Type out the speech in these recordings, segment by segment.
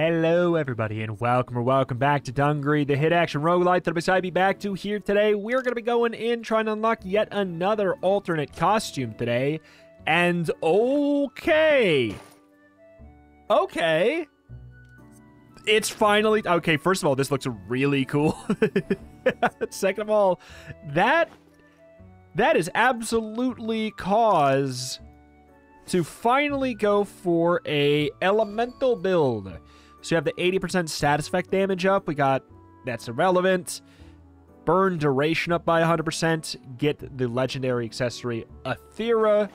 Hello everybody and welcome back to Dungreed, the hit action roguelite that I'm excited to be back to here today. We're going to be going in trying to unlock yet another alternate costume today. And okay. It's finally okay. First of all, this looks really cool. Second of all, that is absolutely cause to finally go for a elemental build. So you have the 80% status effect damage up. We got, that's irrelevant. Burn duration up by 100%. Get the legendary accessory Aethera,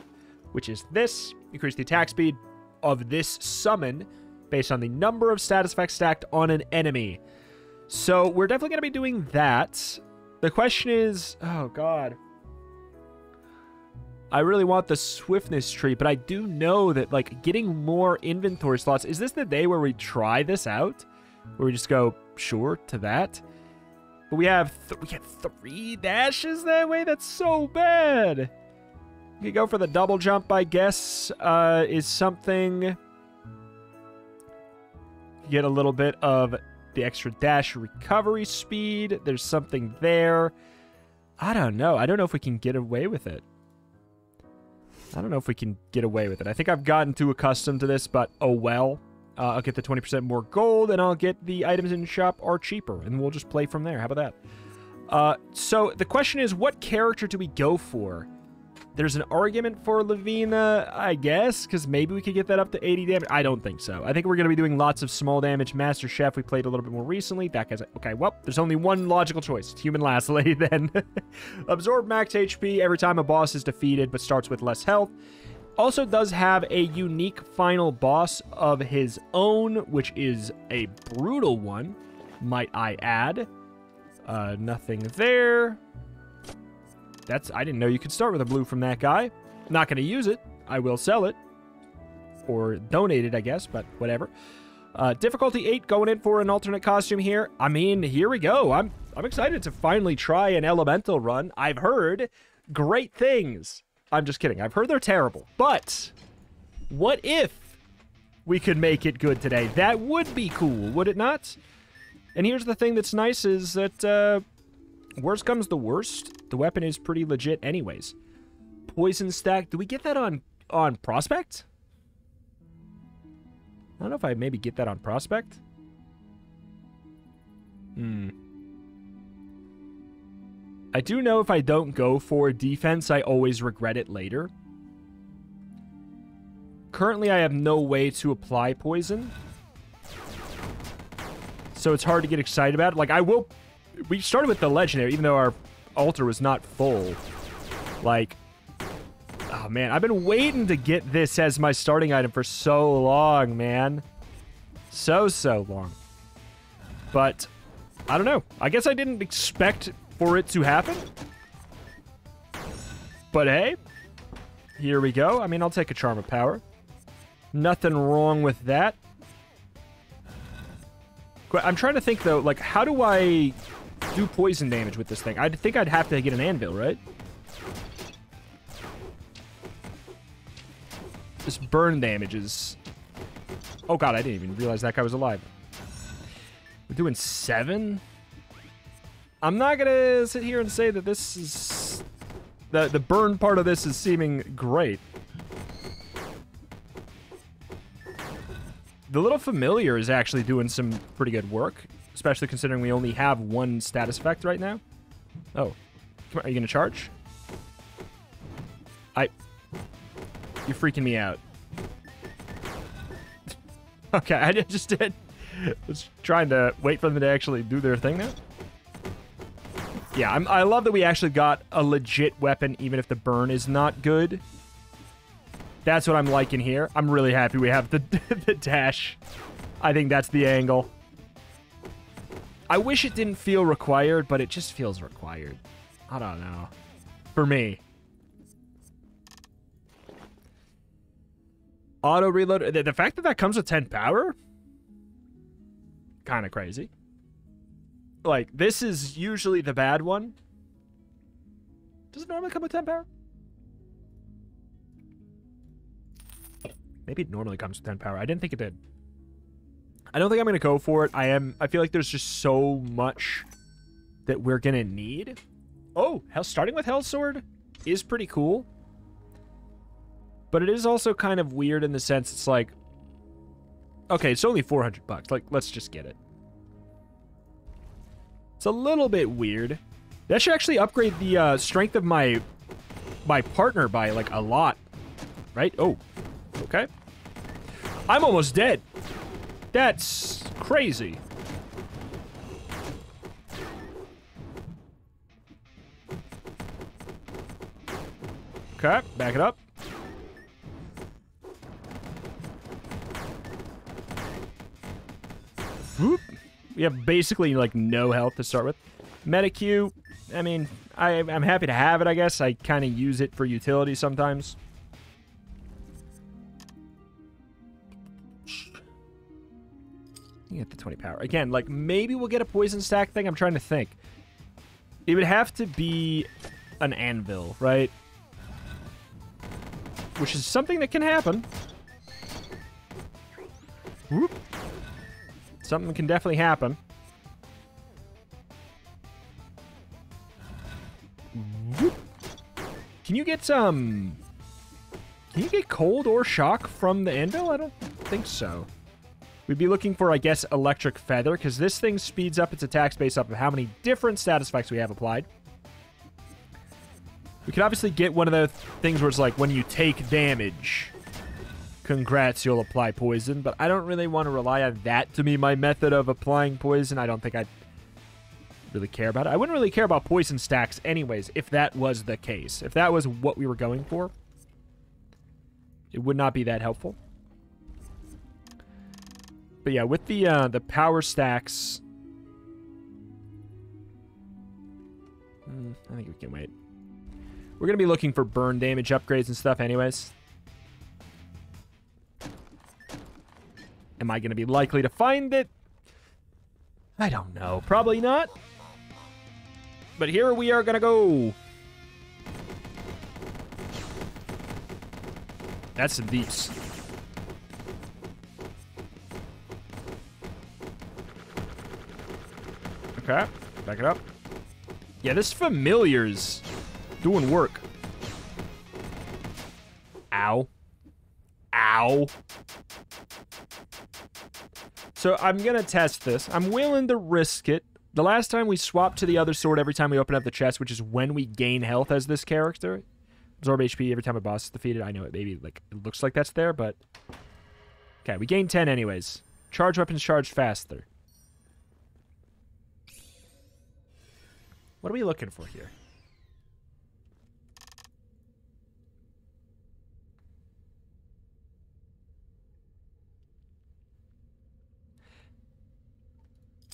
which is this. Increase the attack speed of this summon based on the number of status effects stacked on an enemy. So we're definitely going to be doing that. The question is, oh god, I really want the swiftness tree, but I do know that, like, getting more inventory slots. Is this the day where we try this out? Where we just go, sure, to that? But we have 3 dashes that way? That's so bad! You go for the double jump, I guess, is something. You get a little bit of the extra dash recovery speed. There's something there. I don't know. I don't know if we can get away with it. I think I've gotten too accustomed to this, but oh well. I'll get the 20% more gold, and I'll get the items in the shop are cheaper, and we'll just play from there. How about that? So the question is, what character do we go for? There's an argument for Lavina, I guess, because maybe we could get that up to 80 damage. I don't think so. I think we're going to be doing lots of small damage. Master Chef, we played a little bit more recently. That guy's like, okay, well, there's only one logical choice. It's Human Lasleye, then. Absorb max HP every time a boss is defeated, but starts with less health. Also does have a unique final boss of his own, which is a brutal one, might I add. Nothing there. I didn't know you could start with a blue from that guy. Not going to use it. I will sell it. Or donate it, I guess, but whatever. Difficulty 8, going in for an alternate costume here. I mean, here we go. I'm excited to finally try an elemental run. I've heard great things. I'm just kidding. I've heard they're terrible. But what if we could make it good today? That would be cool, would it not? And here's the thing that's nice is that, worst comes the worst. The weapon is pretty legit anyways. Poison stack. Do we get that on Prospect? I don't know if I maybe get that on Prospect. I do know if I don't go for defense, I always regret it later. Currently, I have no way to apply poison. So it's hard to get excited about it. Like, I will... We started with the legendary, even though our altar was not full. Like, oh man, I've been waiting to get this as my starting item for so long, man. So long. But, I don't know. I guess I didn't expect for it to happen. But hey, here we go. I mean, I'll take a Charm of Power. Nothing wrong with that. I'm trying to think, though, like, how do I do poison damage with this thing? I think I'd have to get an anvil, right? This burn damage is... Oh, God, I didn't even realize that guy was alive. We're doing 7? I'm not going to sit here and say that this is... The burn part of this is seeming great. The little familiar is actually doing some pretty good work, especially considering we only have 1 status effect right now. Oh. Come on, are you going to charge? You're freaking me out. Okay, I just did. I was trying to wait for them to actually do their thing now. Yeah, I love that we actually got a legit weapon, even if the burn is not good. That's what I'm liking here. I'm really happy we have the dash. I think that's the angle. I wish it didn't feel required, but it just feels required. I don't know. For me. Auto reload. The fact that comes with 10 power? Kind of crazy. Like, this is usually the bad one. Does it normally come with 10 power? Maybe it normally comes with 10 power. I didn't think it did. I don't think I'm going to go for it. I feel like there's just so much that we're going to need. Oh, hell, starting with Hellsword is pretty cool. But it is also kind of weird in the sense it's like, okay, it's only $400. Like, let's just get it. It's a little bit weird. That should actually upgrade the strength of my partner by, like, a lot. Right? Oh, okay. I'm almost dead. That's crazy. Okay, back it up. Whoop. We have basically, like, no health to start with. MediQ, I mean, I'm happy to have it, I guess. I kind of use it for utility sometimes. You get the 20 power. Again, like, maybe we'll get a poison stack thing. I'm trying to think. It would have to be an anvil, right? Which is something that can happen. Whoop. Something can definitely happen. Whoop. Can you get some... Can you get cold or shock from the anvil? I don't think so. We'd be looking for, I guess, electric feather, because this thing speeds up its attacks based off of how many different status effects we have applied. We could obviously get one of the things where it's like, when you take damage, congrats, you'll apply poison, but I don't really want to rely on that to be my method of applying poison. I don't think I'd really care about it. I wouldn't really care about poison stacks anyways, if that was the case. If that was what we were going for, it would not be that helpful. But yeah, with the power stacks, I think we can wait. We're going to be looking for burn damage upgrades and stuff anyways. Am I going to be likely to find it? I don't know. Probably not. But here we are going to go. That's some deeps. Okay, back it up. Yeah, this familiar's doing work. Ow. Ow. So I'm going to test this. I'm willing to risk it. The last time we swapped to the other sword every time we open up the chest, which is when we gain health as this character. Absorb HP every time a boss is defeated. I know it maybe like it looks like that's there, but... Okay, we gain 10 anyways. Charge weapons charge faster. What are we looking for here?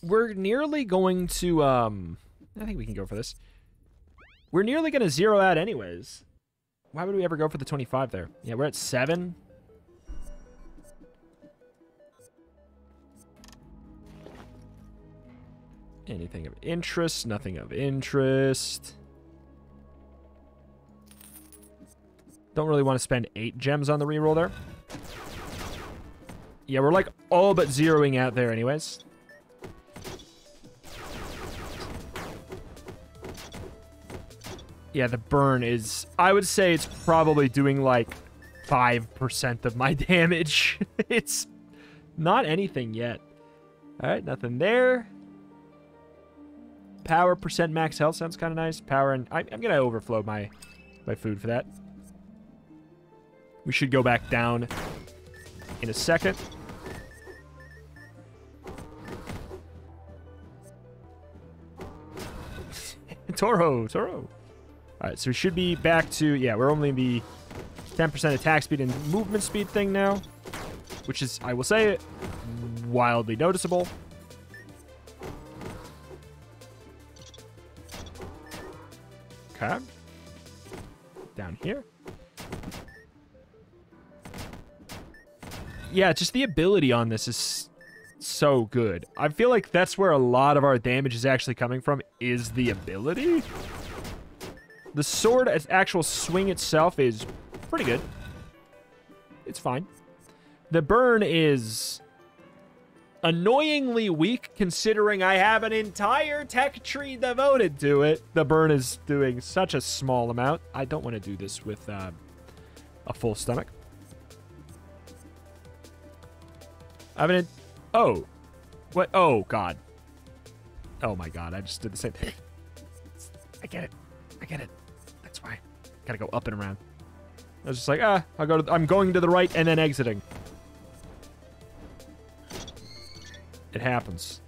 We're nearly going to, I think we can go for this. We're nearly going to zero out anyways. Why would we ever go for the 25 there? Yeah, we're at 7. Anything of interest, nothing of interest. Don't really want to spend 8 gems on the reroll there. Yeah, we're like all but zeroing out there anyways. Yeah, the burn is... I would say it's probably doing like 5% of my damage. It's not anything yet. All right, nothing there. Power percent max health sounds kind of nice. Power and... I'm going to overflow my food for that. We should go back down in a second. Toro. All right, so we should be back to... Yeah, we're only the 10% attack speed and movement speed thing now, which is, I will say, wildly noticeable. Okay. Down here. Yeah, just the ability on this is so good. I feel like that's where a lot of our damage is actually coming from, is the ability. The sword, its actual swing itself is pretty good. It's fine. The burn is annoyingly weak considering I have an entire tech tree devoted to it. The burn is doing such a small amount. I don't want to do this with a full stomach. I mean, oh, what? Oh, God. Oh, my God. I just did the same thing. I get it. I get it. That's why. Gotta go up and around. I was just like, ah, I'll go to, I'm going to the right and then exiting. It happens.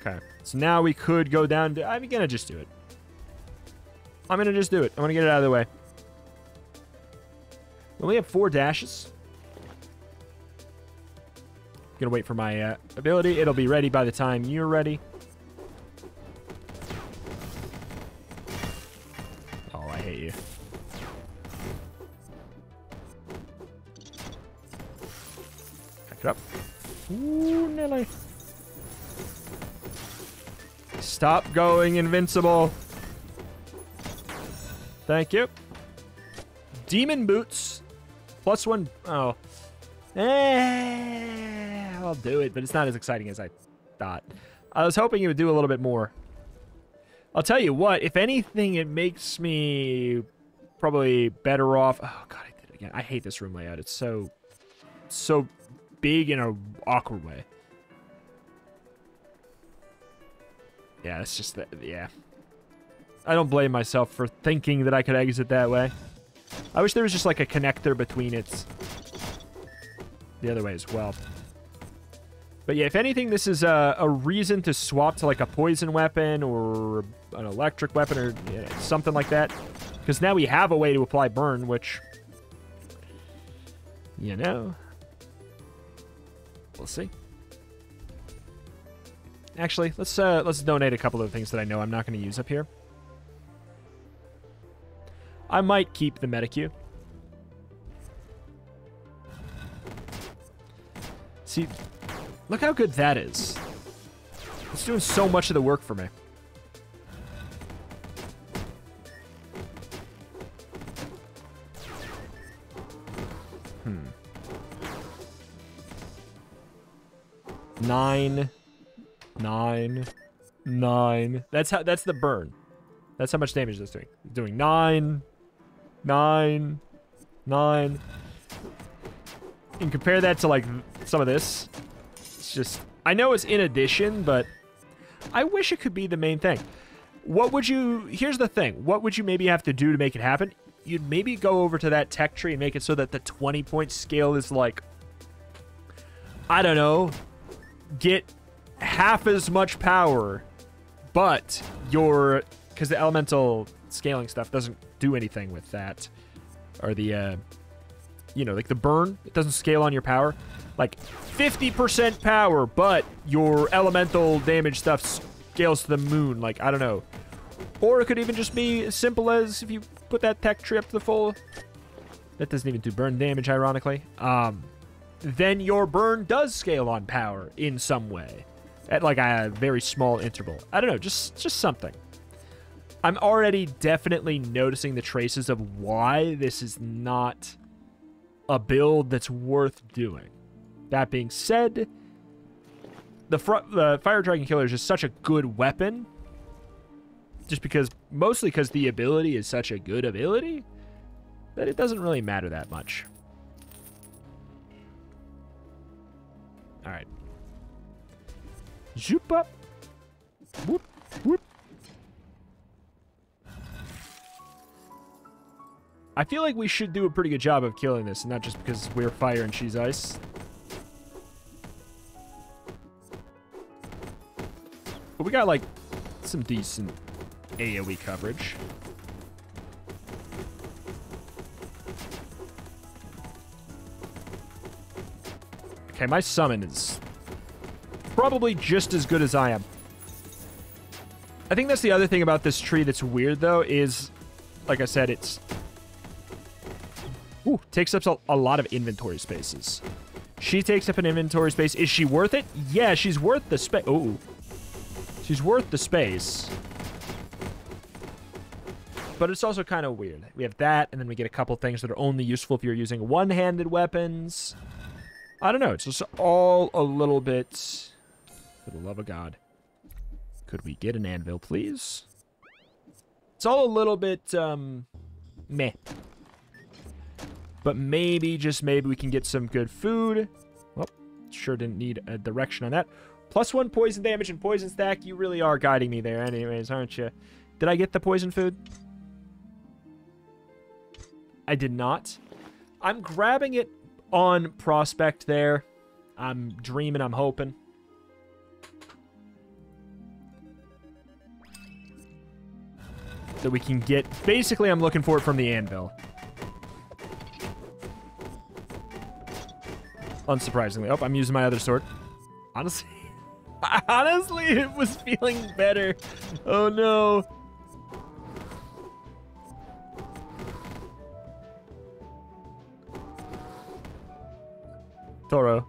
Okay. So now we could go down to... I'm gonna just do it. I'm gonna just do it. I'm gonna get it out of the way. We only have 4 dashes. I'm gonna wait for my ability. It'll be ready by the time you're ready. Oh, I hate you. Back it up. Ooh, Nelly. Stop going invincible. Thank you. Demon boots. +1. Oh. I'll do it, but it's not as exciting as I thought. I was hoping it would do a little bit more. I'll tell you what, if anything, it makes me probably better off. Oh, God, I did it again. I hate this room layout. It's so big in an awkward way. Yeah, it's just that, yeah. I don't blame myself for thinking that I could exit that way. I wish there was just like a connector between it the other way as well. But yeah, if anything, this is a reason to swap to like a poison weapon or an electric weapon or something like that. Because now we have a way to apply burn, which, you know, we'll see. Actually, let's donate a couple of things that I know I'm not going to use up here. I might keep the MediQ. See, look how good that is. It's doing so much of the work for me. Hmm. 9, 9, 9. That's the burn. That's how much damage that's doing. It's doing 9, 9, 9. You can compare that to like some of this. It's just, I know it's in addition, but I wish it could be the main thing. What would you, here's the thing. What would you maybe have to do to make it happen? You'd maybe go over to that tech tree and make it so that the 20-point scale is like, I don't know, get half as much power, but your, because the elemental scaling stuff doesn't do anything with that. Or the, you know, like the burn, it doesn't scale on your power. Like 50% power, but your elemental damage stuff scales to the moon. Like, I don't know. Or it could even just be as simple as if you put that tech tree up to the full. That doesn't even do burn damage, ironically. Then your burn does scale on power in some way. At like a very small interval. I don't know, just something. I'm already definitely noticing the traces of why this is not a build that's worth doing. That being said, the Fire Dragon Killer is just such a good weapon. Just because, mostly because the ability is such a good ability, that it doesn't really matter that much. Alright. Zoop up. Whoop, whoop. I feel like we should do a pretty good job of killing this, and not just because we're fire and she's ice. But we got, like, some decent AoE coverage. Okay, my summon is probably just as good as I am. I think that's the other thing about this tree that's weird, though, is, like I said, it's... Ooh, takes up a lot of inventory spaces. She takes up an inventory space. Is she worth it? Yeah, she's worth the space. Ooh. She's worth the space. But it's also kind of weird. We have that, and then we get a couple things that are only useful if you're using one-handed weapons. I don't know. It's just all a little bit... For the love of God. Could we get an anvil, please? It's all a little bit, meh. But maybe, just maybe, we can get some good food. Well, sure didn't need a direction on that. +1 poison damage and poison stack. You really are guiding me there anyways, aren't you? Did I get the poison food? I did not. I'm grabbing it on prospect there. I'm dreaming. I'm hoping. That we can get... Basically, I'm looking for it from the anvil. Unsurprisingly. Oh, I'm using my other sword. Honestly, it was feeling better. Oh, no. Toro.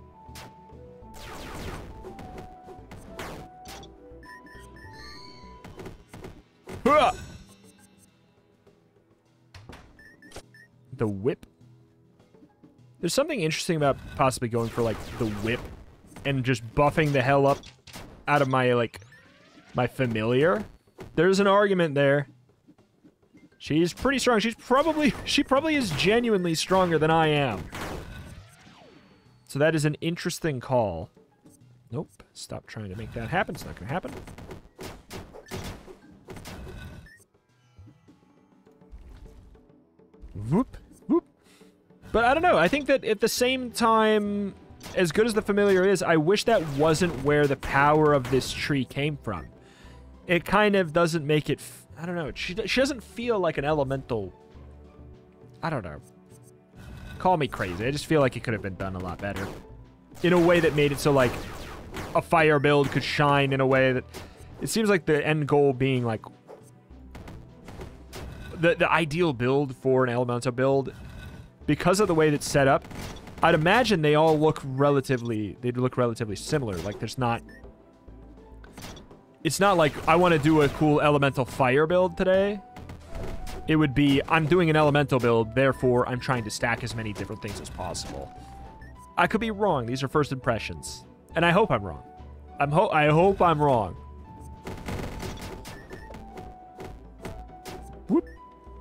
Hurrah! The whip. There's something interesting about possibly going for, like, the whip and just buffing the hell up out of my, like, my familiar. There's an argument there. She's pretty strong. She probably is genuinely stronger than I am. So that is an interesting call. Nope. Stop trying to make that happen. It's not going to happen. Whoop. But I don't know. I think that at the same time, as good as the familiar is, I wish that wasn't where the power of this tree came from. It kind of doesn't make it... I don't know. She doesn't feel like an elemental... I don't know. Call me crazy. I just feel like it could have been done a lot better. In a way that made it so, like, a fire build could shine in a way that... It seems like the end goal being, like... The ideal build for an elemental build... Because of the way that's set up, I'd imagine they all look relatively... They'd look relatively similar. Like, there's not... It's not like, I want to do a cool elemental fire build today. It would be, I'm doing an elemental build, therefore I'm trying to stack as many different things as possible. I could be wrong. These are first impressions. And I hope I'm wrong. I hope I'm wrong.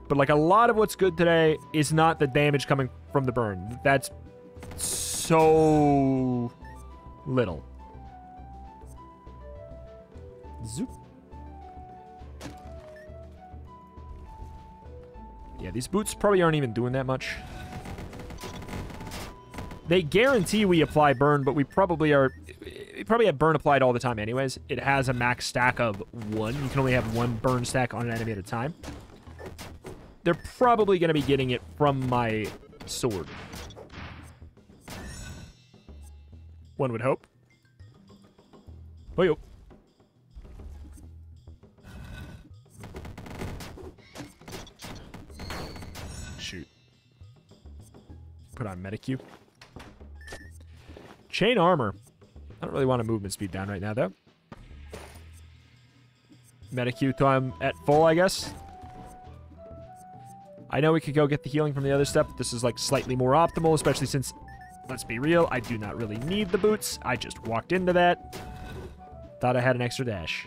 But, like, a lot of what's good today is not the damage coming from the burn. That's so little. Zoop. Yeah, these boots probably aren't even doing that much. They guarantee we apply burn, but we probably are... We probably have burn applied all the time anyways. It has a max stack of 1. You can only have 1 burn stack on an enemy at a time. They're probably going to be getting it from my sword. One would hope. Oh, yo. Shoot. Put on MediQ. Chain armor. I don't really want to movement speed down right now, though. MediQ till I'm at full, I guess. I know we could go get the healing from the other step. This is, like, slightly more optimal, especially since, let's be real, I do not really need the boots. I just walked into that. Thought I had an extra dash.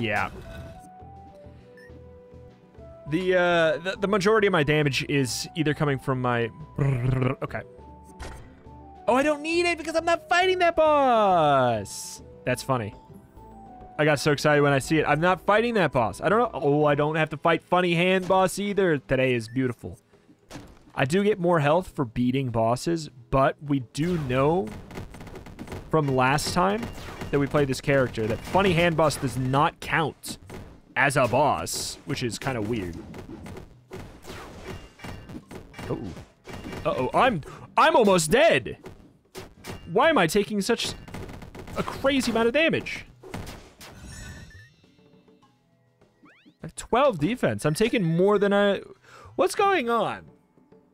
Yeah. The majority of my damage is either coming from my... Okay. Oh, I don't need it because I'm not fighting that boss! That's funny. I got so excited when I see it. I'm not fighting that boss. I don't know. Oh, I don't have to fight Funny Hand boss either. Today is beautiful. I do get more health for beating bosses, but we do know from last time that we played this character that Funny Hand boss does not count as a boss, which is kind of weird. Uh-oh. Uh-oh. I'm almost dead. Why am I taking such... a crazy amount of damage. I have 12 defense. I'm taking more than I... What's going on?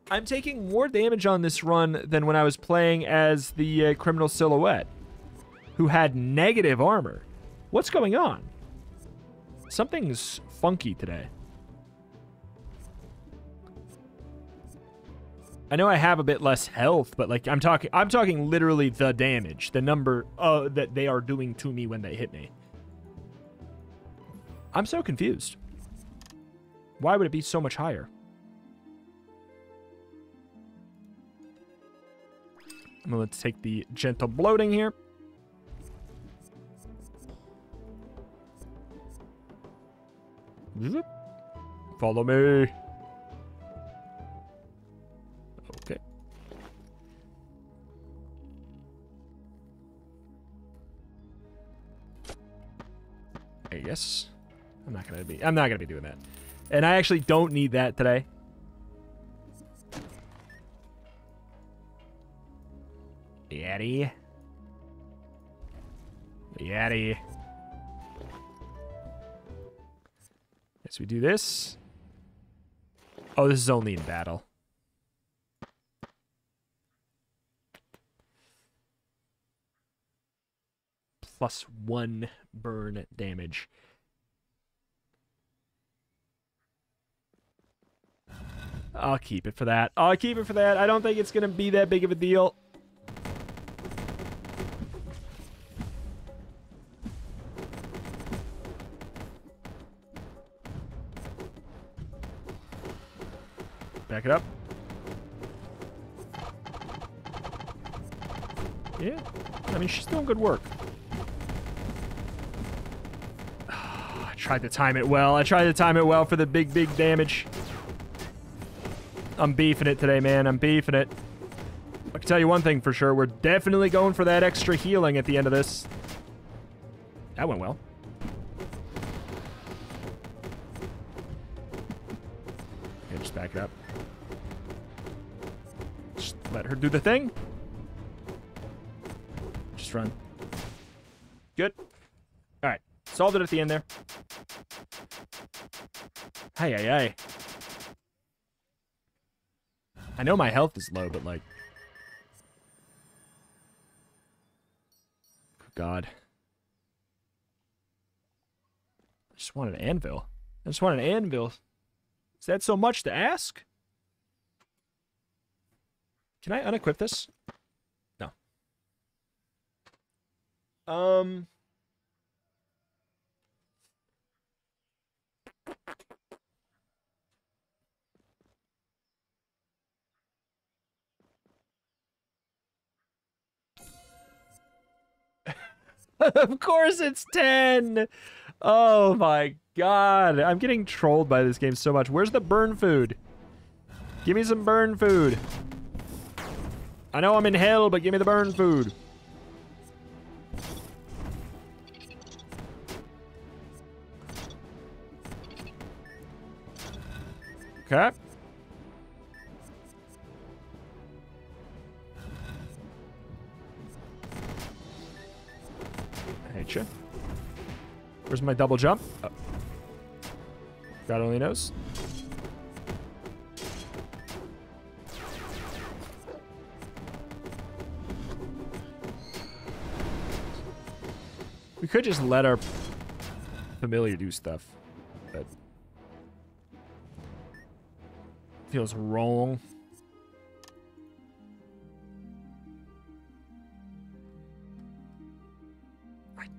I'm taking more damage on this run than when I was playing as the criminal silhouette, who had negative armor. What's going on? Something's funky today. I know I have a bit less health, but like I'm talking literally the damage, the number that they are doing to me when they hit me. I'm so confused. Why would it be so much higher? I'm going to take the gentle bloating here. Follow me. Okay. I guess I'm not gonna be doing that. And I actually don't need that today. Yeti. Yeti. Yes, we do this. Oh, this is only in battle. +1 burn damage. I'll keep it for that. I'll keep it for that. I don't think it's going to be that big of a deal. Back it up. Yeah. I mean, she's doing good work. I tried to time it well. I tried to time it well for the big, big damage. I'm beefing it today, man. I'm beefing it. I can tell you one thing for sure. We're definitely going for that extra healing at the end of this. That went well. Okay, just back it up. Just let her do the thing. Just run. Good. All right. Solved it at the end there. Ay, ay, ay. I know my health is low, but like... God. I just want an anvil. I just want an anvil. Is that so much to ask? Can I unequip this? No. Of course it's 10. Oh my god. I'm getting trolled by this game so much. Where's the burn food? Give me some burn food. I know I'm in hell, but give me the burn food. Okay. You. Where's my double jump? Oh. God only knows. We could just let our familiar do stuff. That feels wrong.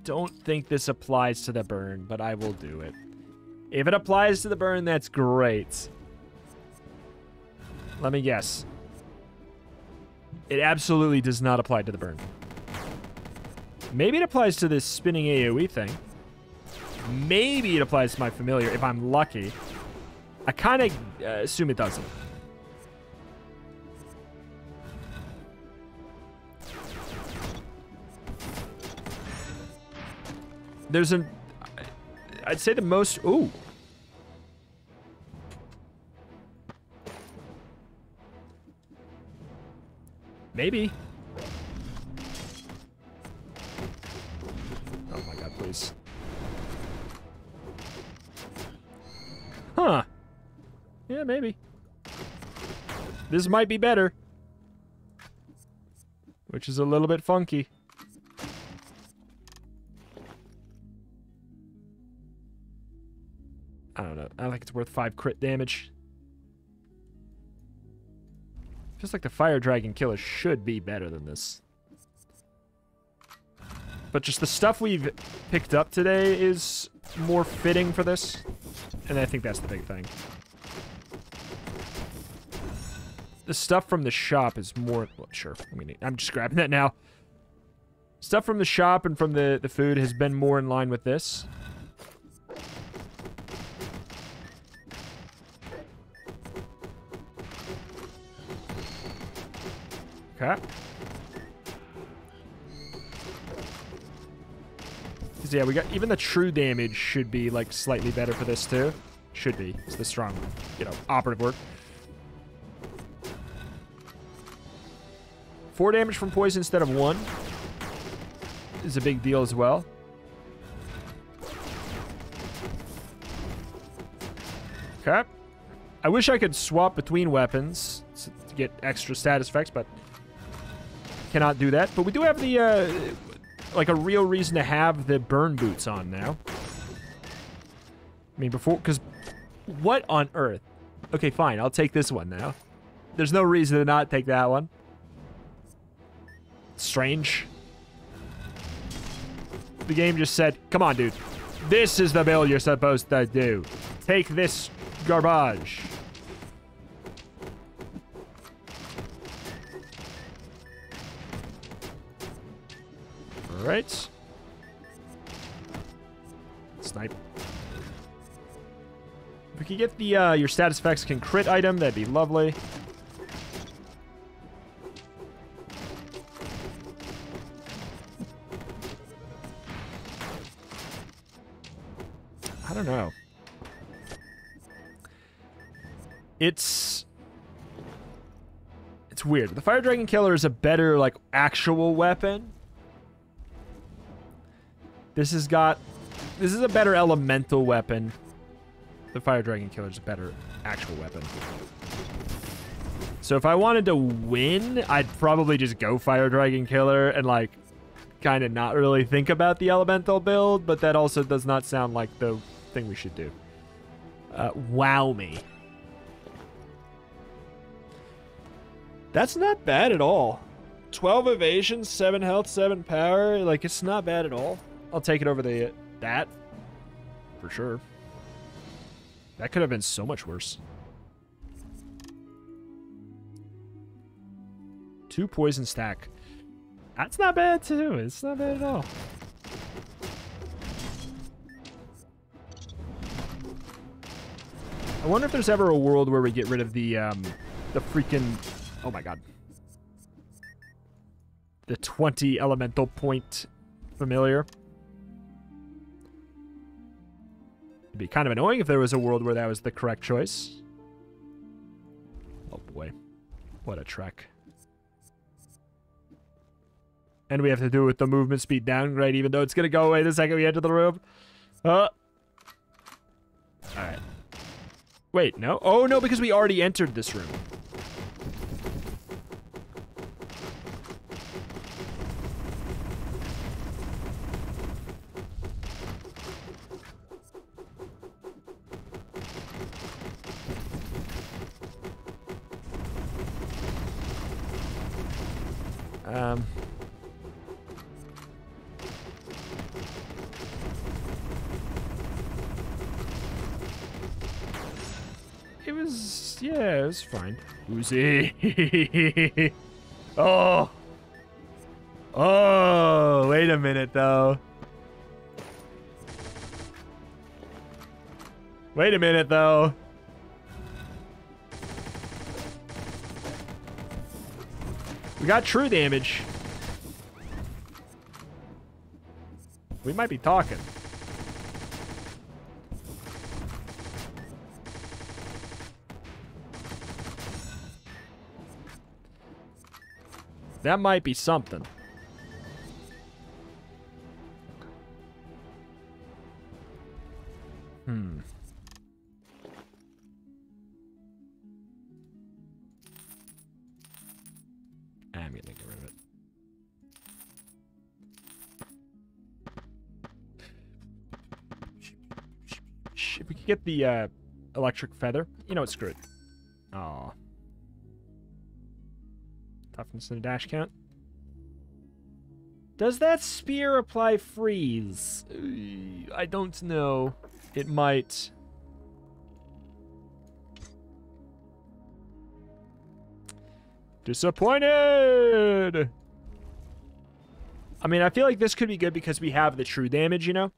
Don't think this applies to the burn, but I will do it. If it applies to the burn, that's great. Let me guess. It absolutely does not apply to the burn. Maybe it applies to this spinning AoE thing. Maybe it applies to my familiar if I'm lucky. I kind of assume it doesn't. There's an... I'd say the most... Ooh. Maybe. Oh my god, please. Huh. Yeah, maybe. This might be better. Which is a little bit funky. I don't know. I don't think it's worth 5 crit damage. Just like the Fire Dragon Killer should be better than this. But just the stuff we've picked up today is more fitting for this. And I think that's the big thing. The stuff from the shop is more... Well, sure, I'm just grabbing that now. Stuff from the shop and from the food has been more in line with this. Okay. Yeah, we got even the true damage should be like slightly better for this too. Should be. It's the strong, you know, operative word. 4 damage from poison instead of 1 is a big deal as well. Okay. I wish I could swap between weapons to get extra status effects, but cannot do that. But we do have the like a real reason to have the burn boots on now. I mean, before, because what on earth? Okay, fine, I'll take this one now. There's no reason to not take that one. Strange. The game just said, come on, dude. This is the build you're supposed to do. Take this garbage. Right. Snipe. If we can get the your status effects can crit item, that'd be lovely. I don't know. It's weird. The Fire Dragon Killer is a better like actual weapon. This has got... This is a better elemental weapon. The Fire Dragon Killer is a better actual weapon. So if I wanted to win, I'd probably just go Fire Dragon Killer and, like, kind of not really think about the elemental build, but that also does not sound like the thing we should do. Wow me. That's not bad at all. 12 evasion, 7 health, 7 power. Like, it's not bad at all. I'll take it over the that for sure. That could have been so much worse. 2 poison stack. That's not bad too. It's not bad at all. I wonder if there's ever a world where we get rid of the freaking, oh my god, the 20 elemental point familiar. It'd be kind of annoying if there was a world where that was the correct choice. Oh boy. What a trek. And we have to do it with the movement speed downgrade, even though it's going to go away the second we enter the room. Alright. Wait, no? Oh no, because we already entered this room. It was, yeah, it was fine. Uzi. Oh. Oh, wait a minute, though. Wait a minute, though. We got true damage. We might be talking. That might be something. Hmm. I'm gonna get rid of it. If we could get the electric feather, you know what? Screw it. Aw. Toughness and a dash count. Does that spear apply freeze? I don't know. It might. Disappointed! I mean, I feel like this could be good because we have the true damage, you know?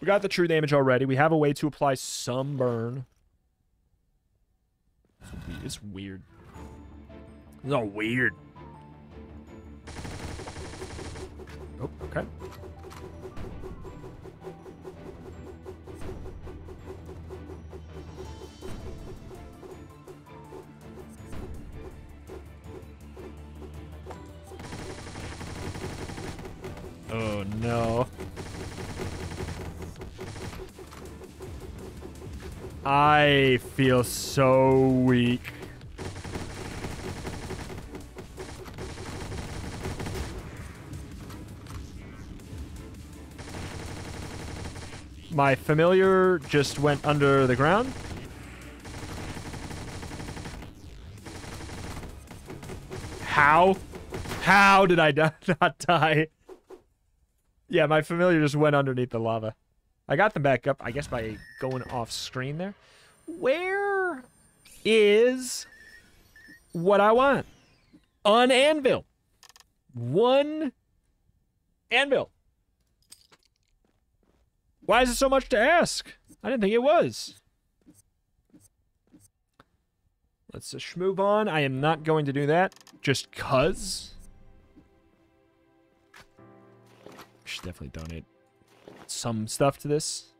We got the true damage already. We have a way to apply some burn. It's weird. It's all weird. Oh, okay. Oh, no. I feel so weak. My familiar just went under the ground. How? How did I not die? Yeah, my familiar just went underneath the lava. I got them back up, I guess, by going off screen there. Where is what I want? An anvil. One anvil. Why is it so much to ask? I didn't think it was. Let's just move on. I am not going to do that just 'cause. Should definitely donate some stuff to this.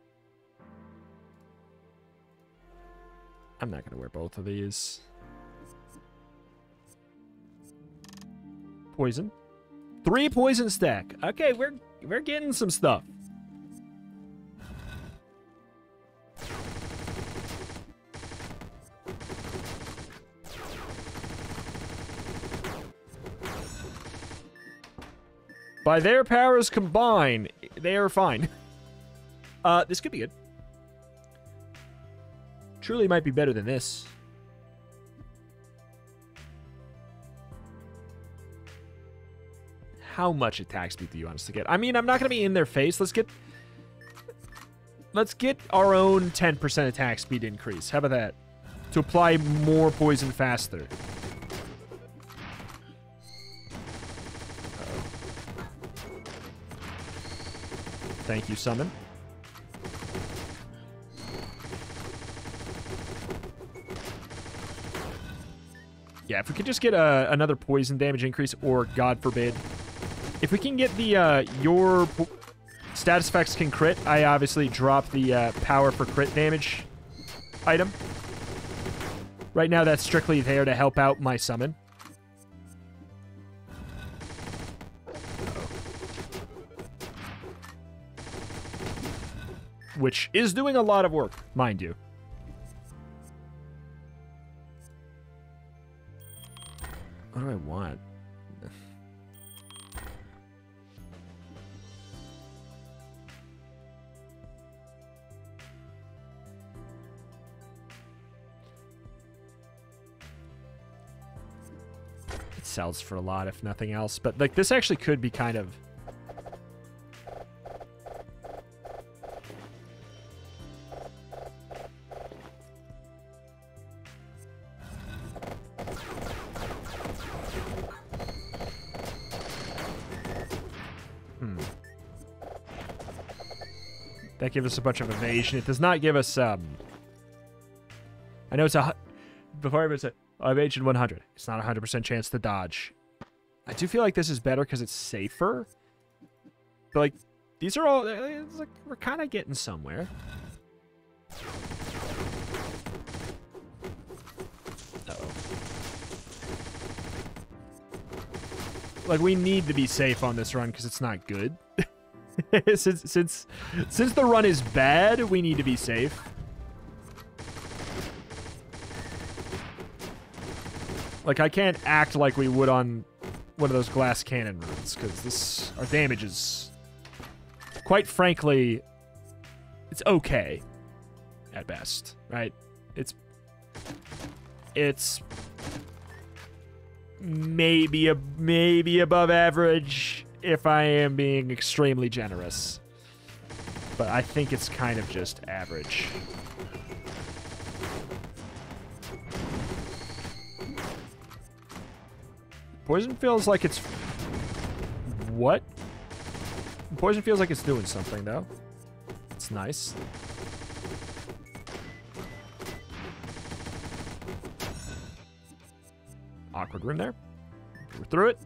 I'm not gonna wear both of these. Poison. 3 poison stack. Okay, we're getting some stuff. By their powers combined, they are fine. This could be good. Truly might be better than this. How much attack speed do you honestly get? I mean, I'm not going to be in their face. Let's get our own 10% attack speed increase. How about that? To apply more poison faster. Thank you, Summon. Yeah, if we could just get another poison damage increase, or God forbid, if we can get the your status effects can crit. I obviously drop the power for crit damage item. Right now, that's strictly there to help out my Summon. Which is doing a lot of work, mind you. What do I want? It sells for a lot, if nothing else. But like, this actually could be kind of... That gives us a bunch of evasion. It does not give us, I know it's a... Before I said, evasion 100. It's not a 100% chance to dodge. I do feel like this is better because it's safer. But, like, these are all... It's like we're kind of getting somewhere. Uh-oh. Like, we need to be safe on this run because it's not good. Since the run is bad, we need to be safe. Like, I can't act like we would on one of those glass cannon runs, because this, our damage is, quite frankly, it's okay at best, right? It's It's maybe above average if I am being extremely generous. But I think it's kind of just average. Poison feels like it's... What? Poison feels like it's doing something, though. It's nice. Awkward room there. We're through it.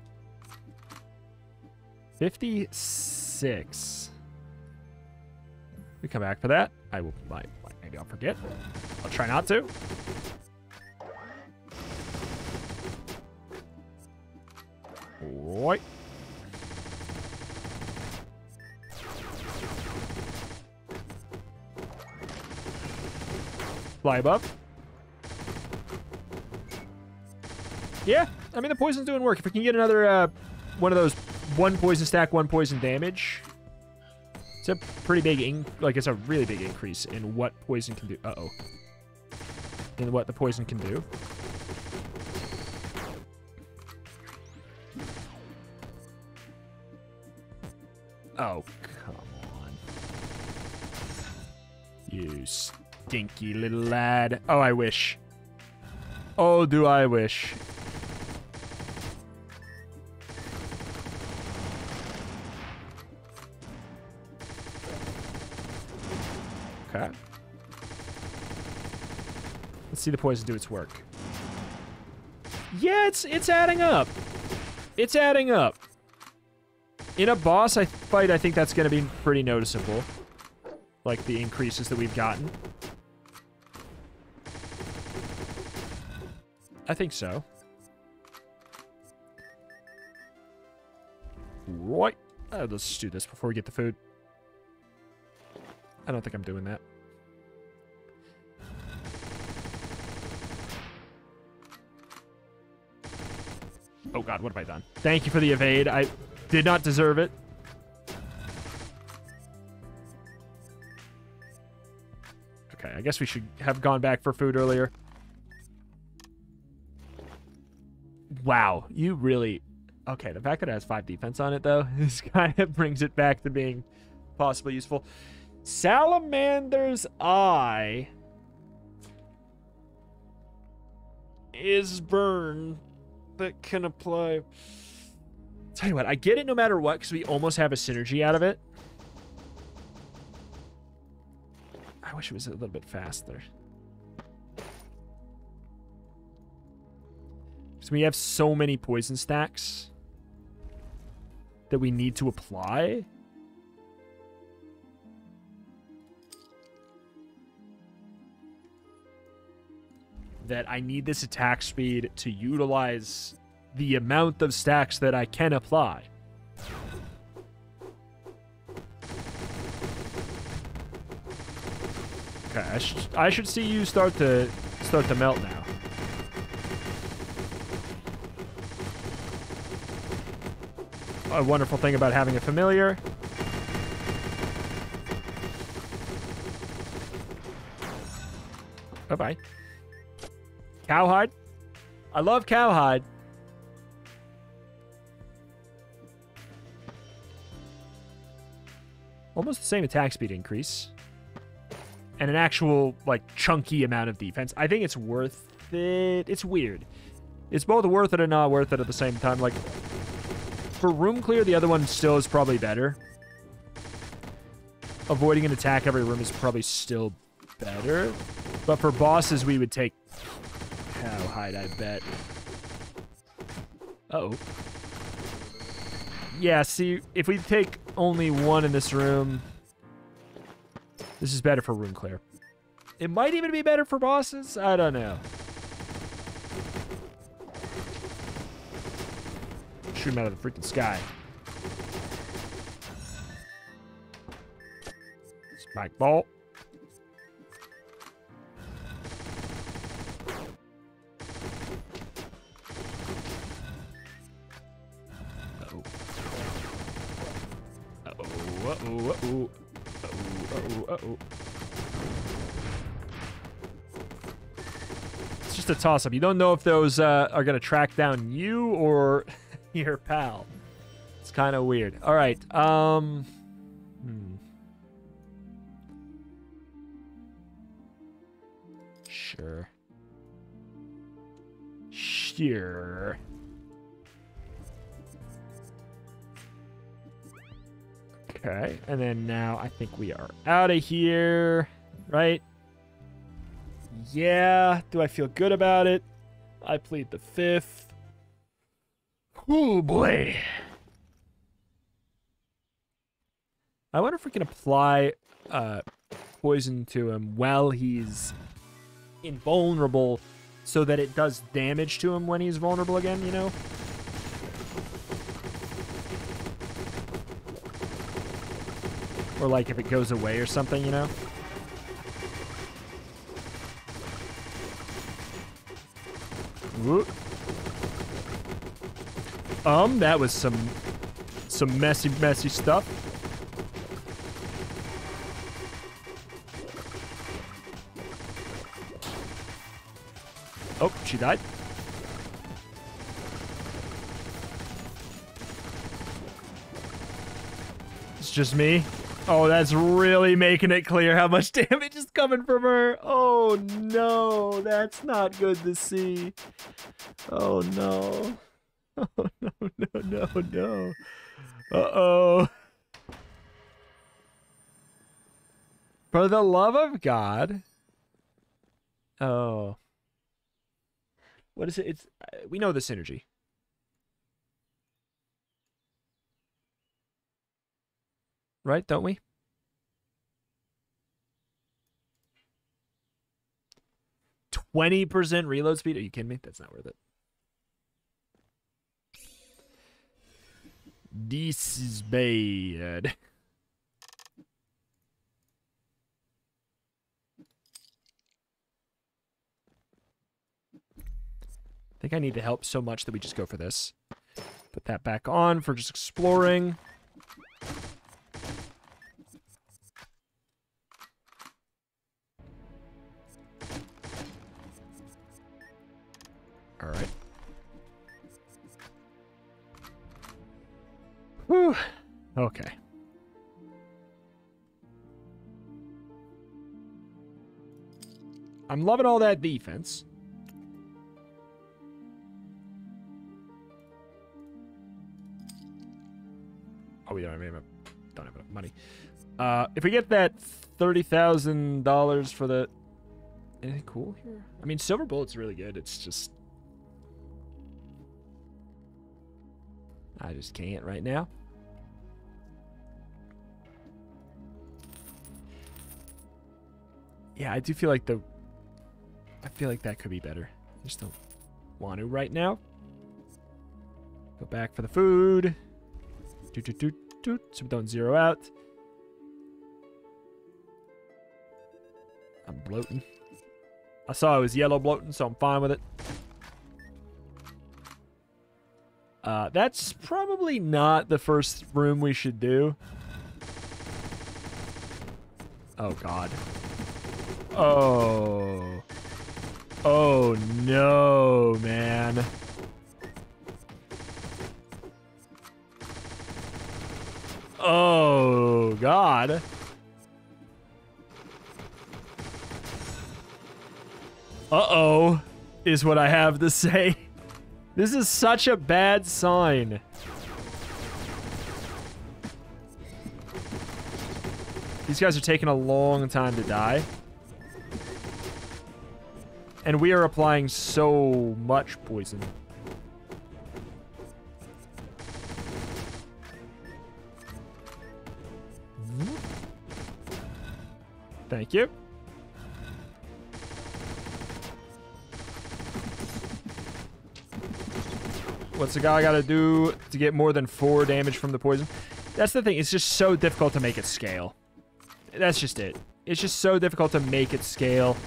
56. We come back for that. I will... Maybe I'll forget. I'll try not to. Right. Fly above. Yeah, I mean, the poison's doing work. If we can get another one of those one poison stack, one poison damage, it's a pretty big, it's a really big increase in what poison can do. Uh-oh. In what the poison can do. Oh, come on. You stinky little lad. Oh, I wish. Oh, do I wish. Okay. Let's see the poison do its work. Yeah, it's adding up. It's adding up. In a boss fight, I think that's going to be pretty noticeable. Like, the increases that we've gotten. I think so. Right. Let's just do this before we get the food. I don't think I'm doing that. Oh, God. What have I done? Thank you for the evade. I... did not deserve it. Okay, I guess we should have gone back for food earlier. Wow, you really... Okay, the fact that it has 5 defense on it, though, this kind of brings it back to being possibly useful. Salamander's Eye is burn that can apply... Tell you what, I get it no matter what, because we almost have a synergy out of it. I wish it was a little bit faster. Because we have so many poison stacks that we need to apply. That I need this attack speed to utilize... the amount of stacks that I can apply. Okay, I should see you start to melt now. A wonderful thing about having a familiar. Bye-bye. Cowhide. I love Cowhide. Almost the same attack speed increase. And an actual, like, chunky amount of defense. I think it's worth it. It's weird. It's both worth it and not worth it at the same time. Like, for room clear, the other one still is probably better. Avoiding an attack every room is probably still better. But for bosses, we would take... Cowhide, I bet. Uh-oh. Yeah, see, if we take... only one in this room. This is better for room clear. It might even be better for bosses. I don't know. Shoot him out of the freaking sky. Spike ball. Uh-oh, uh-oh, uh-oh, uh-oh. just a toss-up. You don't know if those are going to track down you or your pal. It's kind of weird. All right. Sure. Okay, and then now I think we are out of here, right? Yeah. Do I feel good about it? I plead the fifth. Oh, boy. I wonder if we can apply poison to him while he's invulnerable so that it does damage to him when he's vulnerable again, you know? Or, like, if it goes away or something, you know? Whoop. That was some messy stuff. Oh, she died. It's just me. Oh, that's really making it clear how much damage is coming from her. Oh, no. That's not good to see. Oh, no. Oh, no. Uh-oh. For the love of God. Oh. What is it? It's we know the synergy. Right, don't we? Twenty % reload speed? Are you kidding me? That's not worth it. This is bad. I think I need to help so much that we just go for this. Put that back on for just exploring. All right. Whew. Okay. I'm loving all that defense. Oh, we don't have enough money. If we get that $30,000 for the... Anything cool here? I mean, Silver Bullet's really good. It's just... I just can't right now. Yeah, I do feel like the... I feel like that could be better. I just don't want to right now. Go back for the food. So we don't zero out. I'm bloating. I saw it was yellow bloating, so I'm fine with it. That's probably not the first room we should do. Oh, God. Oh. Oh, no, man. Oh, God. Uh-oh, is what I have to say. This is such a bad sign. These guys are taking a long time to die. And we are applying so much poison. Thank you. What's the guy gotta do to get more than 4 damage from the poison? That's the thing. It's just so difficult to make it scale. That's just it. It's just so difficult to make it scale.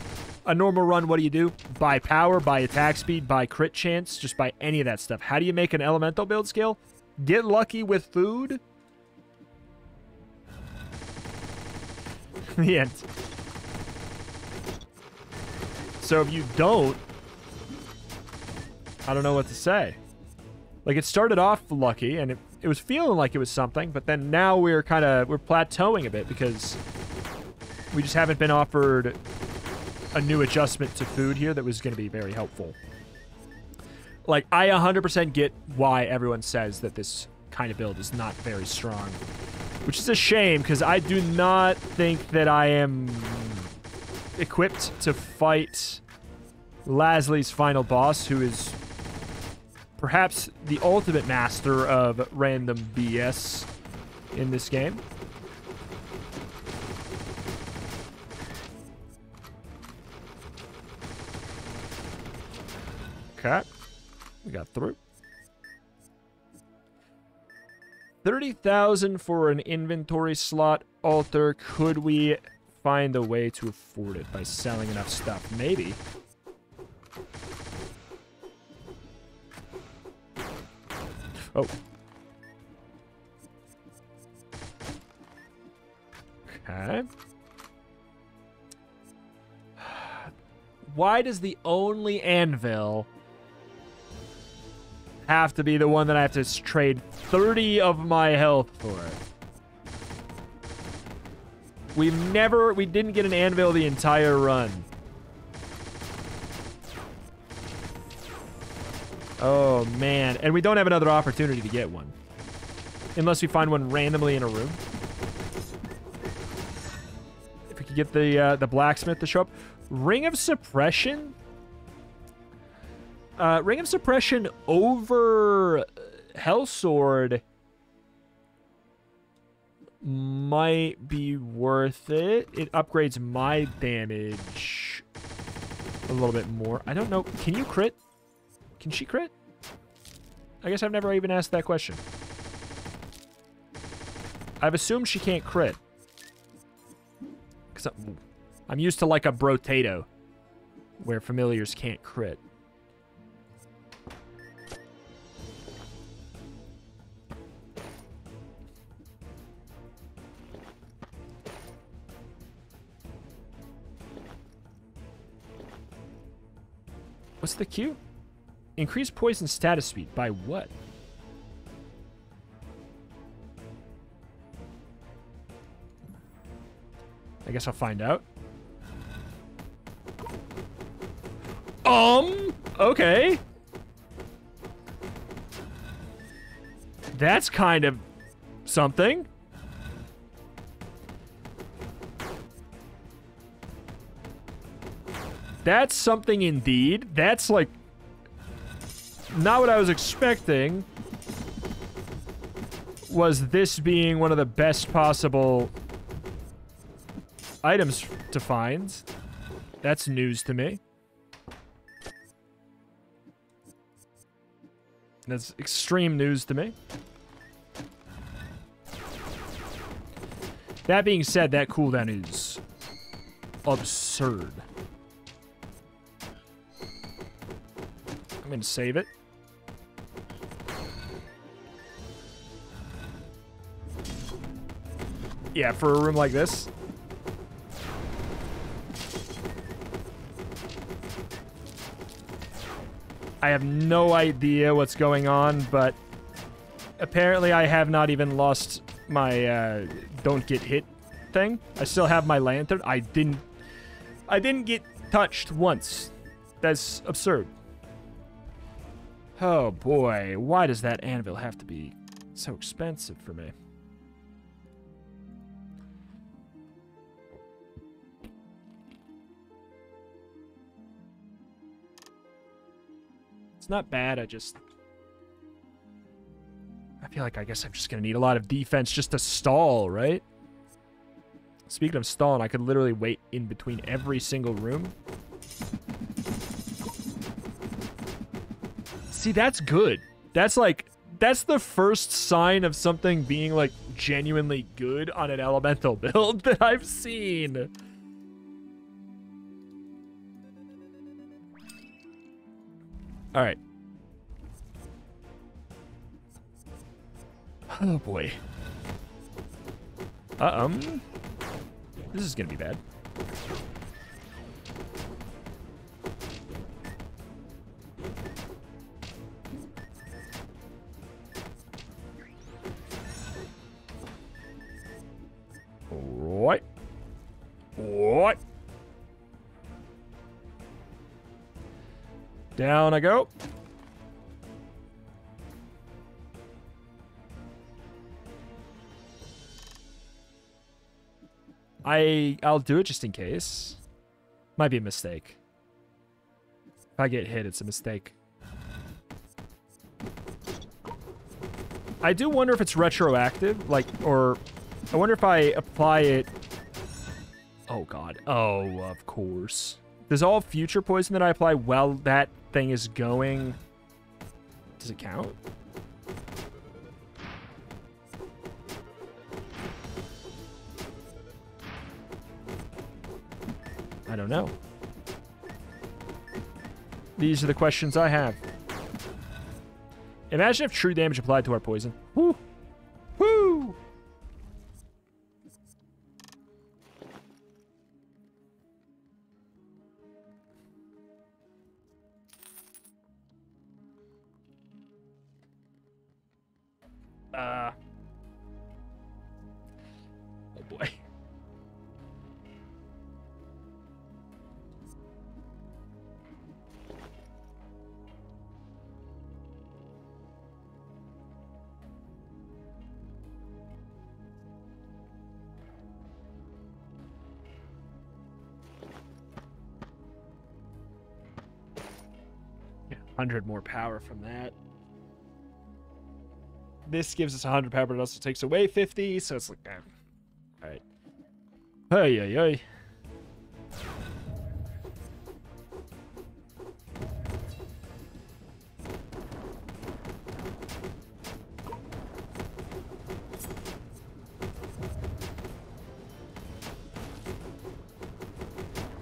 A normal run, what do you do? By power, by attack speed, by crit chance, just by any of that stuff. How do you make an elemental build scale? Get lucky with food? The end. So if you don't, I don't know what to say. Like, it started off lucky, and it was feeling like it was something, but then now we're plateauing a bit because we just haven't been offered a new adjustment to food here that was going to be very helpful. Like, I 100% get why everyone says that this kind of build is not very strong, which is a shame because I do not think that I am equipped to fight Lasleye's final boss, who is perhaps the ultimate master of random BS in this game. Okay. We got through. 30,000 for an inventory slot altar. Could we find a way to afford it by selling enough stuff? Maybe. Oh. Okay. Why does the only anvil have to be the one that I have to trade 30 of my health for? We didn't get an anvil the entire run. Oh, man. And we don't have another opportunity to get one. Unless we find one randomly in a room. If we could get the blacksmith to show up. Ring of Suppression? Ring of Suppression over Hellsword might be worth it. It upgrades my damage a little bit more. I don't know. Can you crit? Can she crit? I guess I've never even asked that question. I've assumed she can't crit. 'Cause I'm used to like a brotato where familiars can't crit. What's the Q? Increase poison status speed by what? I guess I'll find out. Okay. That's kind of something. That's something indeed. That's, like, not what I was expecting. Was this being one of the best possible items to find. That's news to me. That's extreme news to me. That being said, that cooldown is absurd. I'm going to save it. Yeah, for a room like this. I have no idea what's going on, but apparently I have not even lost my don't get hit thing. I still have my lantern. I didn't get touched once. That's absurd. Oh, boy. Why does that anvil have to be so expensive for me? It's not bad. I feel like I guess I'm just going to need a lot of defense just to stall, right? Speaking of stalling, I could literally wait in between every single room. See, that's good. That's the first sign of something being, like, genuinely good on an elemental build that I've seen. All right. Oh, boy. This is gonna be bad. Down I go. I'll do it just in case. Might be a mistake. If I get hit, it's a mistake. I do wonder if it's retroactive, like, or I wonder if I apply it. Oh God. Oh, of course. Does all future poison that I apply while that thing is going, does it count? I don't know. These are the questions I have. Imagine if true damage applied to our poison. Woo! Woo! Oh boy. Yeah, 100 more power from that. This gives us 100 power, but it also takes away 50, so it's like, all right. Hey, hey, hey.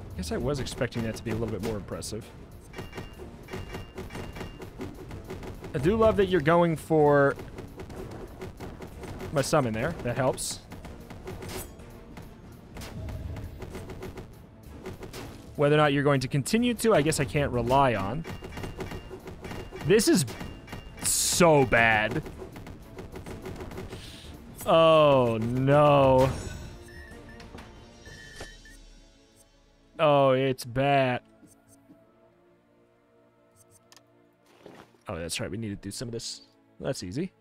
I guess I was expecting that to be a little bit more impressive. I do love that you're going for my summon there. That helps. Whether or not you're going to continue to, I guess I can't rely on. This is so bad. Oh, no. Oh, it's bad. Oh, that's right. We need to do some of this. That's easy.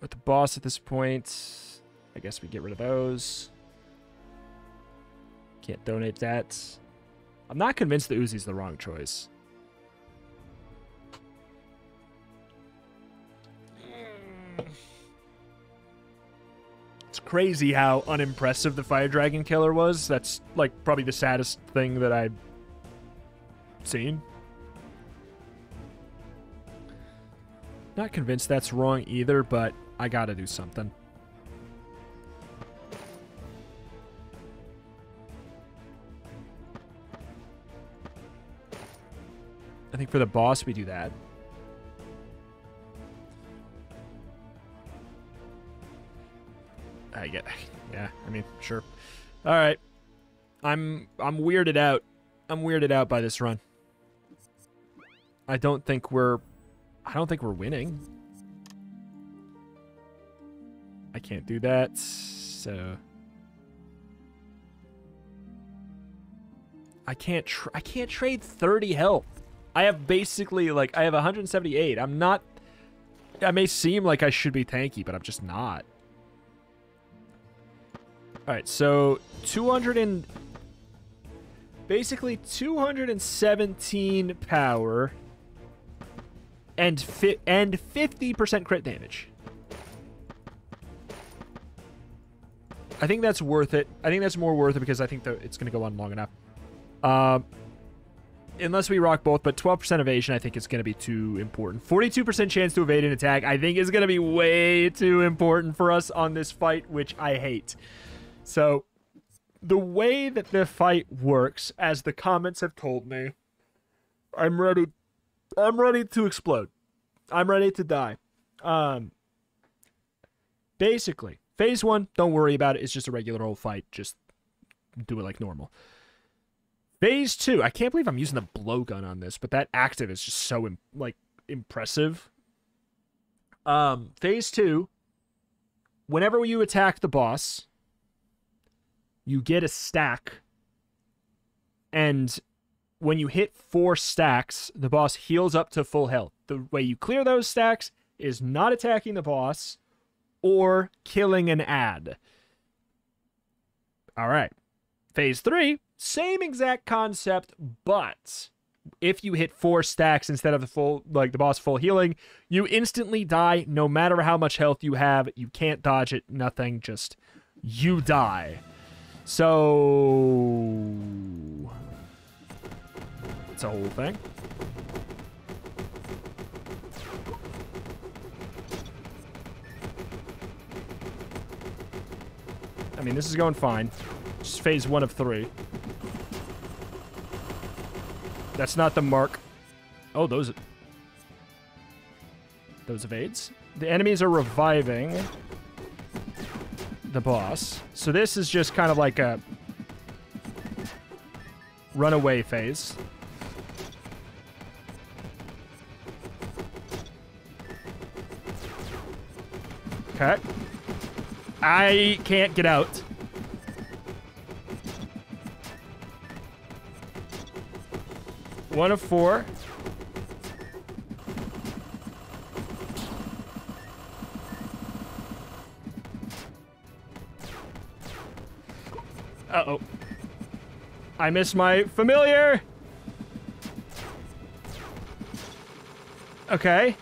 With the boss at this point, I guess we get rid of those. Can't donate that. I'm not convinced the Uzi's the wrong choice. It's crazy how unimpressive the Fire Dragon Killer was. That's like probably the saddest thing that I've seen. Not convinced that's wrong either, but I gotta do something. I think for the boss, we do that. I get, yeah, I mean, sure. All right. I'm weirded out. I'm weirded out by this run. I don't think we're winning. I can't do that, so I can't trade 30 health. I have basically, like, I have 178. I'm not, I may seem like I should be tanky, but I'm just not. All right, so 217 power and 50% crit damage. I think that's worth it. I think that's more worth it because I think that it's going to go on long enough. Unless we rock both, but 12% evasion I think is going to be too important. 42% chance to evade an attack I think is going to be way too important for us on this fight, which I hate. So the way that the fight works, as the comments have told me, I'm ready to explode. I'm ready to die. Basically, phase one, don't worry about it. It's just a regular old fight. Just do it like normal. Phase two, I can't believe I'm using the blowgun on this, but that active is just so, like, impressive. Phase two, whenever you attack the boss, you get a stack, and when you hit 4 stacks, the boss heals up to full health. The way you clear those stacks is not attacking the boss or killing an ad. All right. Phase 3, same exact concept, but if you hit 4 stacks instead of the full, like the boss full healing, you instantly die no matter how much health you have. You can't dodge it, nothing, just you die. So it's a whole thing. I mean, this is going fine. Just phase 1 of 3. That's not the mark. Oh, those evades. The enemies are reviving the boss. So this is just kind of like a runaway phase. Okay. I can't get out. One of 4. Uh-oh. I missed my familiar. Okay.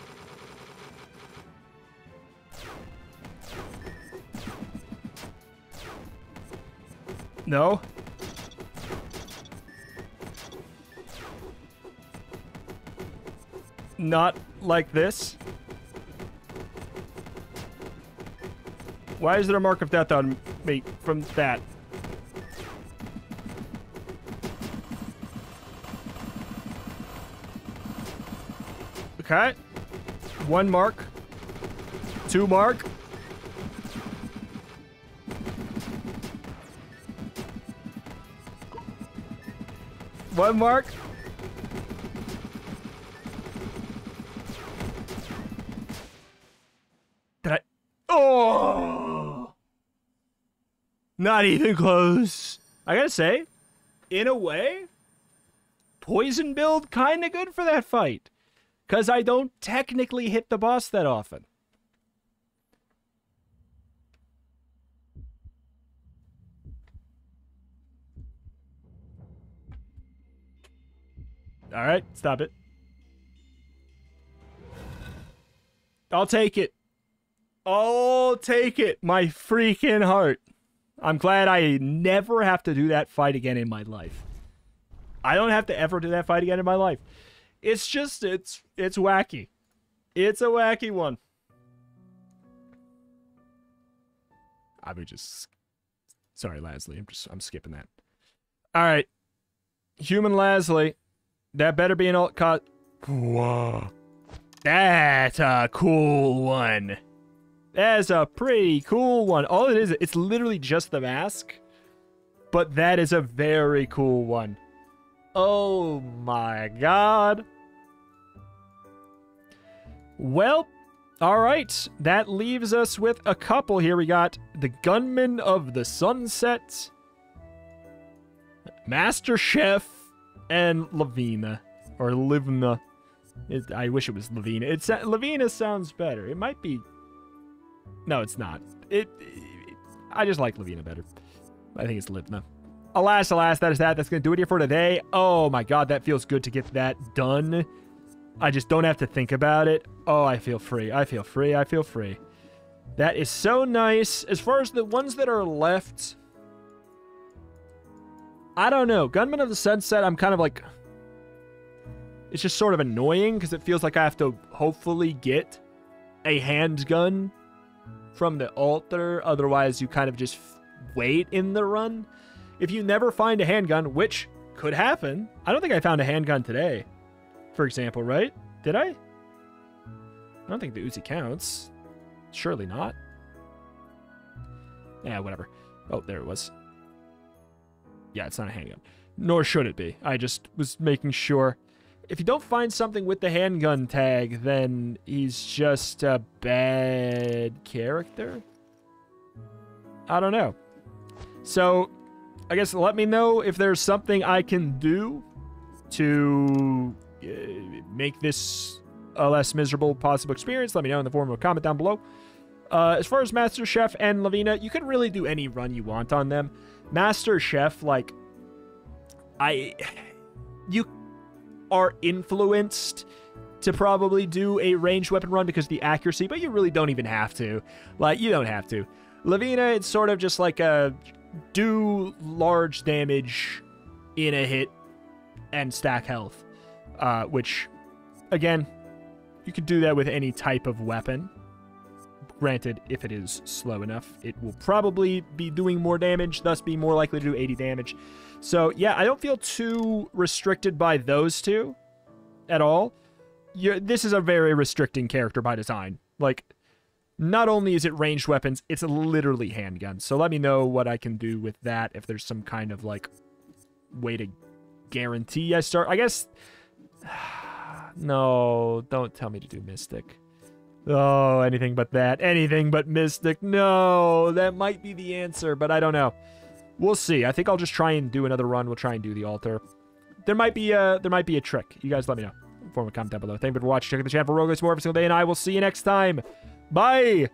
No. Not like this. Why is there a mark of death on me from that? Okay. 1 mark. 2 mark. One mark. Not even close. I gotta say, in a way, poison build kinda good for that fight. 'Cause I don't technically hit the boss that often. Alright, stop it. I'll take it. I'll take it, my freaking heart. I'm glad I never have to do that fight again in my life. I don't have to ever do that fight again in my life. It's just, it's wacky. It's a wacky one. I would just... Sorry, Lasleye. I'm skipping that. All right. Human Lasleye. That better be an alt cut. Whoa. That's a cool one. That's a pretty cool one. All it is, it's literally just the mask. But that is a very cool one. Oh my god. Well, alright. That leaves us with a couple here. We got the Gunman of the Sunset, Master Chef, and Lavina. Or Livna. I wish it was Lavina. Lavina sounds better. It might be... No, it's not. I just like Lavina better. I think it's Livna. Alas, alas, that is that. That's going to do it here for today. Oh my god, that feels good to get that done. I just don't have to think about it. Oh, I feel free. I feel free. I feel free. That is so nice. As far as the ones that are left... I don't know. Gunman of the Sunset, I'm kind of like... It's just sort of annoying because it feels like I have to hopefully get a handgun from the altar, otherwise you kind of just wait in the run. If you never find a handgun, which could happen. I don't think I found a handgun today, for example, right? Did I? I don't think the Uzi counts. Surely not. Yeah, whatever. Oh, there it was. Yeah, it's not a handgun. Nor should it be. I just was making sure. If you don't find something with the handgun tag, then he's just a bad character? I don't know. So, I guess let me know if there's something I can do to make this a less miserable possible experience, let me know in the form of a comment down below. As far as Master Chef and Lavina, you can really do any run you want on them. Master Chef, like, you are influenced to probably do a ranged weapon run because of the accuracy, but you really don't even have to. Like, you don't have to. Lavina, it's sort of just like a do large damage in a hit and stack health, which, again, you could do that with any type of weapon. Granted, if it is slow enough, it will probably be doing more damage, thus be more likely to do 80 damage. So, yeah, I don't feel too restricted by those two at all. This is a very restricting character by design. Like, not only is it ranged weapons, it's literally handguns. So let me know what I can do with that, if there's some kind of, like, way to guarantee I start. I guess... No, don't tell me to do Mystic. Oh, anything but that. Anything but Mystic. No, that might be the answer, but I don't know. We'll see. I think I'll just try and do another run. We'll try and do the altar. There might be a trick. You guys let me know. Form a comment down below. Thank you for watching. Check out the channel for more every single day, and I will see you next time. Bye!